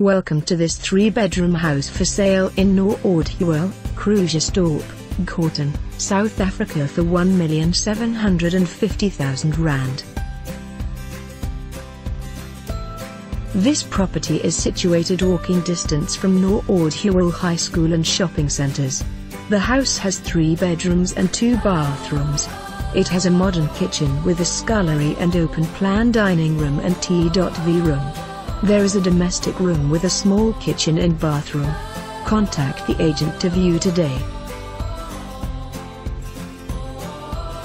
Welcome to this 3-bedroom house for sale in Noordheuwel, Krugersdorp, Gauteng, South Africa for R1,750,000. This property is situated walking distance from Noordheuwel High School and shopping centres. The house has 3 bedrooms and 2 bathrooms. It has a modern kitchen with a scullery and open-plan dining room and TV room. There is a domestic room with a small kitchen and bathroom. Contact the agent to view today.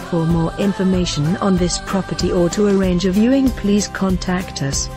For more information on this property or to arrange a viewing, please contact us.